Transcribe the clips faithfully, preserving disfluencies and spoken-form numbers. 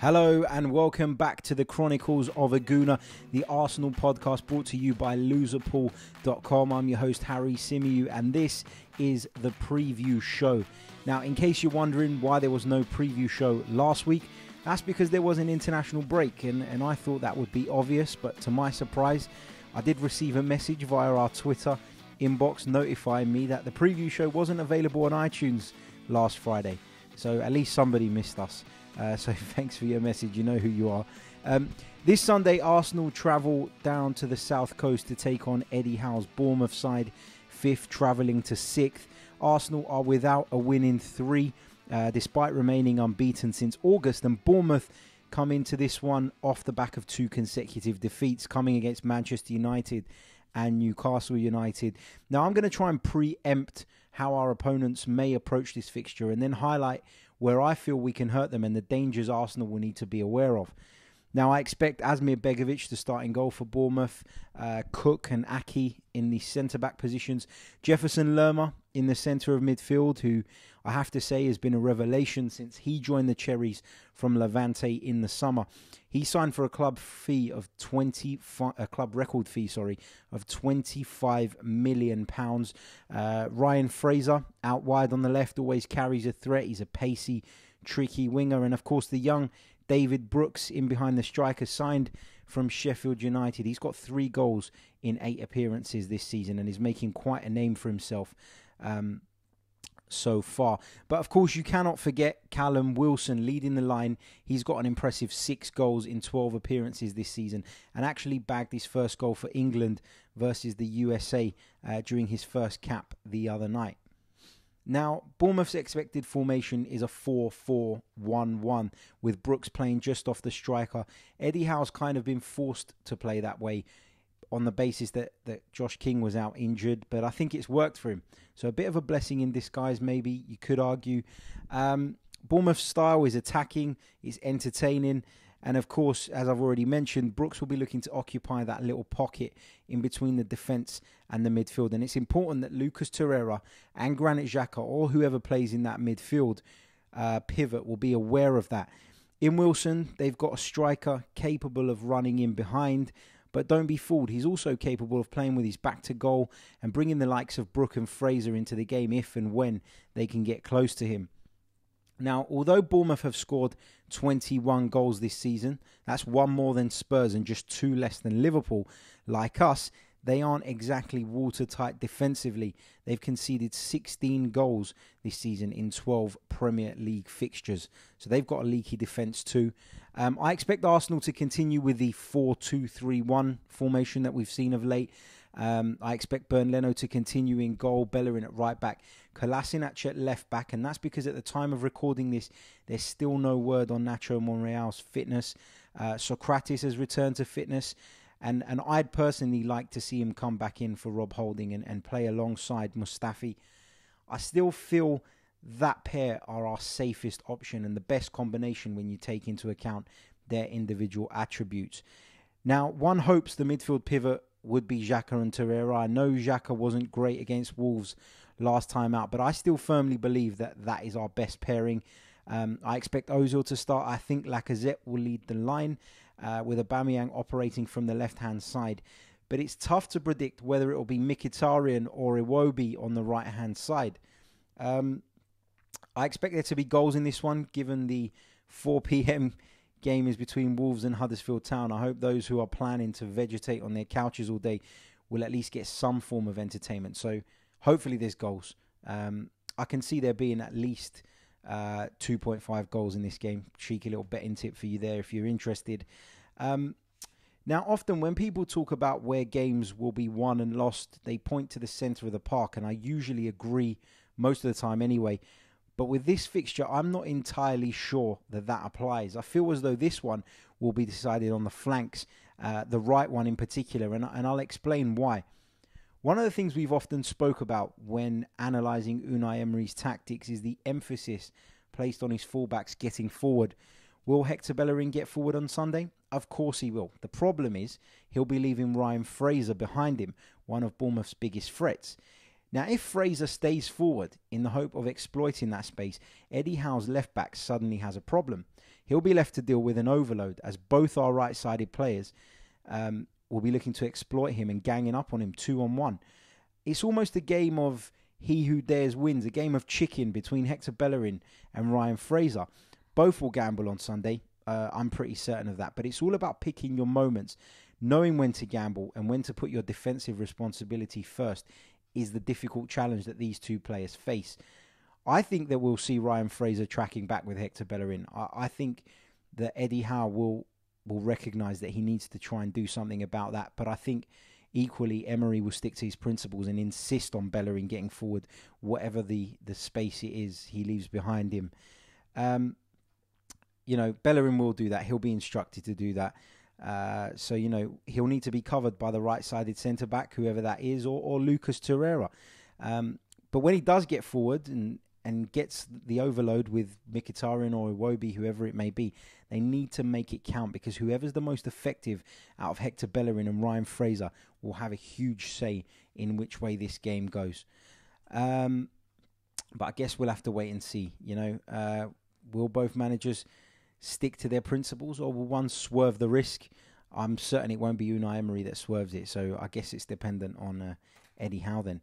Hello and welcome back to the Chronicles of a Gooner, the Arsenal podcast brought to you by loserpool dot com. I'm your host, Harry Symeou, and this is the preview show. Now, in case you're wondering why there was no preview show last week, that's because there was an international break, and, and I thought that would be obvious, but to my surprise, I did receive a message via our Twitter inbox notifying me that the preview show wasn't available on iTunes last Friday. So at least somebody missed us. Uh, so thanks for your message, you know who you are. Um, this Sunday, Arsenal travel down to the south coast to take on Eddie Howe's Bournemouth side, fifth travelling to sixth. Arsenal are without a win in three, uh, despite remaining unbeaten since August, and Bournemouth come into this one off the back of two consecutive defeats, coming against Manchester United and Newcastle United. Now, I'm going to try and preempt how our opponents may approach this fixture and then highlight where I feel we can hurt them and the dangers Arsenal will need to be aware of. Now, I expect Asmir Begovic to start in goal for Bournemouth, uh, Cook and Aki in the centre-back positions, Jefferson Lerma in the centre of midfield, who I have to say has been a revelation since he joined the Cherries from Levante in the summer. He signed for a club fee of twenty-five, a club record fee, sorry, of twenty-five million pounds. Uh, Ryan Fraser out wide on the left always carries a threat. He's a pacey, tricky winger, and of course the young David Brooks in behind the striker, signed from Sheffield United. He's got three goals in eight appearances this season and is making quite a name for himself um, so far. But of course, you cannot forget Callum Wilson leading the line. He's got an impressive six goals in twelve appearances this season and actually bagged his first goal for England versus the U S A uh, during his first cap the other night. Now, Bournemouth's expected formation is a four four one one, with Brooks playing just off the striker. Eddie Howe's kind of been forced to play that way on the basis that, that Josh King was out injured, but I think it's worked for him. So a bit of a blessing in disguise, maybe, you could argue. Um, Bournemouth's style is attacking, it's entertaining, and of course, as I've already mentioned, Brooks will be looking to occupy that little pocket in between the defence and the midfield. And it's important that Lucas Torreira and Granit Xhaka, or whoever plays in that midfield uh, pivot, will be aware of that. In Wilson, they've got a striker capable of running in behind, but don't be fooled. He's also capable of playing with his back to goal and bringing the likes of Brooks and Fraser into the game if and when they can get close to him. Now, although Bournemouth have scored twenty-one goals this season, that's one more than Spurs and just two less than Liverpool. Like us, they aren't exactly watertight defensively. They've conceded sixteen goals this season in twelve Premier League fixtures. So they've got a leaky defence too. Um, I expect Arsenal to continue with the four two three one formation that we've seen of late. Um, I expect Bernd Leno to continue in goal, Bellerin at right back, Kolasinac at left back, and that's because at the time of recording this, there's still no word on Nacho Monreal's fitness. Uh, Sokratis has returned to fitness, and, and I'd personally like to see him come back in for Rob Holding and, and play alongside Mustafi. I still feel that pair are our safest option and the best combination when you take into account their individual attributes. Now, one hopes the midfield pivot would be Xhaka and Torreira. I know Xhaka wasn't great against Wolves last time out, but I still firmly believe that that is our best pairing. Um, I expect Ozil to start. I think Lacazette will lead the line uh, with Aubameyang operating from the left-hand side. But it's tough to predict whether it will be Mkhitaryan or Iwobi on the right-hand side. Um, I expect there to be goals in this one, given the four p m game is between Wolves and Huddersfield Town. I hope those who are planning to vegetate on their couches all day will at least get some form of entertainment. So hopefully there's goals. Um, I can see there being at least uh, two point five goals in this game. Cheeky little betting tip for you there if you're interested. Um, now, often when people talk about where games will be won and lost, they point to the centre of the park, and I usually agree most of the time anyway. But with this fixture, I'm not entirely sure that that applies. I feel as though this one will be decided on the flanks, uh, the right one in particular, and, and I'll explain why. One of the things we've often spoke about when analysing Unai Emery's tactics is the emphasis placed on his fullbacks getting forward. Will Hector Bellerin get forward on Sunday? Of course he will. The problem is he'll be leaving Ryan Fraser behind him, one of Bournemouth's biggest threats. Now, if Fraser stays forward in the hope of exploiting that space, Eddie Howe's left-back suddenly has a problem. He'll be left to deal with an overload as both our right-sided players um, will be looking to exploit him and ganging up on him two on one. It's almost a game of he who dares wins, a game of chicken between Hector Bellerin and Ryan Fraser. Both will gamble on Sunday. Uh, I'm pretty certain of that. But it's all about picking your moments, knowing when to gamble and when to put your defensive responsibility first is the difficult challenge that these two players face. I think that we'll see Ryan Fraser tracking back with Hector Bellerin. I, I think that Eddie Howe will, will recognise that he needs to try and do something about that. But I think equally Emery will stick to his principles and insist on Bellerin getting forward whatever the, the space it is he leaves behind him. Um, you know, Bellerin will do that. He'll be instructed to do that. Uh, so, you know, he'll need to be covered by the right-sided centre-back, whoever that is, or, or Lucas Torreira. Um, but when he does get forward and, and gets the overload with Mkhitaryan or Iwobi, whoever it may be, they need to make it count because whoever's the most effective out of Hector Bellerin and Ryan Fraser will have a huge say in which way this game goes. Um, but I guess we'll have to wait and see, you know. Uh, will both managers stick to their principles, or will one swerve the risk? I'm certain it won't be Unai Emery that swerves it, so I guess it's dependent on uh, Eddie Howe then.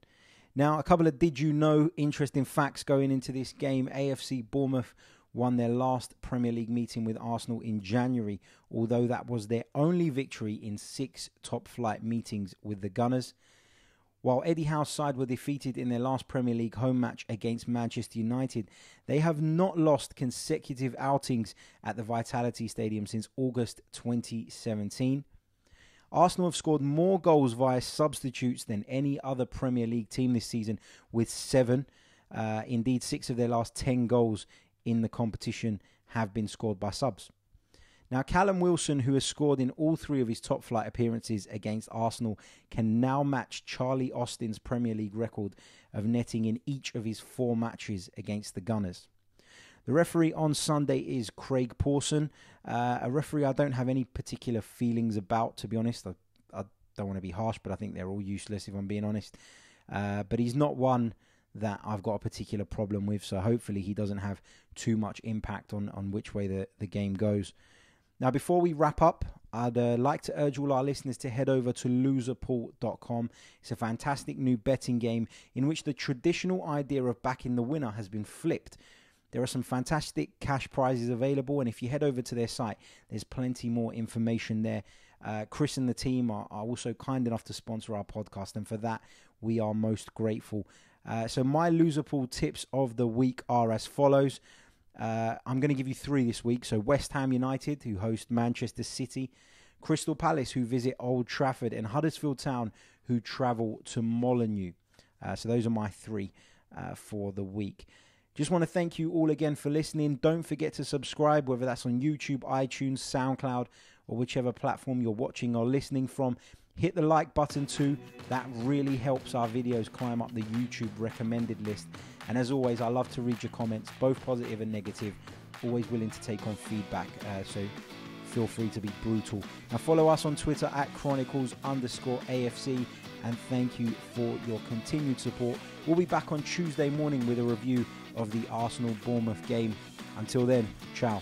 Now, a couple of did you know interesting facts going into this game. A F C Bournemouth won their last Premier League meeting with Arsenal in January, although that was their only victory in six top-flight meetings with the Gunners. While Eddie Howe's side were defeated in their last Premier League home match against Manchester United, they have not lost consecutive outings at the Vitality Stadium since August twenty seventeen. Arsenal have scored more goals via substitutes than any other Premier League team this season, with seven. Uh, indeed, six of their last ten goals in the competition have been scored by subs. Now, Callum Wilson, who has scored in all three of his top flight appearances against Arsenal, can now match Charlie Austin's Premier League record of netting in each of his four matches against the Gunners. The referee on Sunday is Craig Pawson, uh, a referee I don't have any particular feelings about, to be honest. I, I don't want to be harsh, but I think they're all useless, if I'm being honest. Uh, but he's not one that I've got a particular problem with, so hopefully he doesn't have too much impact on, on which way the, the game goes. Now, before we wrap up, I'd uh, like to urge all our listeners to head over to loser pool dot com. It's a fantastic new betting game in which the traditional idea of backing the winner has been flipped. There are some fantastic cash prizes available, and if you head over to their site, there's plenty more information there. Uh, Chris and the team are, are also kind enough to sponsor our podcast, and for that, we are most grateful. Uh, so my Loserpool tips of the week are as follows. Uh, I'm going to give you three this week. So West Ham United, who host Manchester City, Crystal Palace, who visit Old Trafford, and Huddersfield Town, who travel to Molineux. Uh, so those are my three uh, for the week. Just want to thank you all again for listening. Don't forget to subscribe, whether that's on YouTube, iTunes, SoundCloud, or whichever platform you're watching or listening from. Hit the like button too. That really helps our videos climb up the YouTube recommended list. And as always, I love to read your comments, both positive and negative. Always willing to take on feedback, uh, so feel free to be brutal. Now follow us on Twitter at Chronicles underscore AFC. And thank you for your continued support. We'll be back on Tuesday morning with a review of the Arsenal Bournemouth game. Until then, ciao.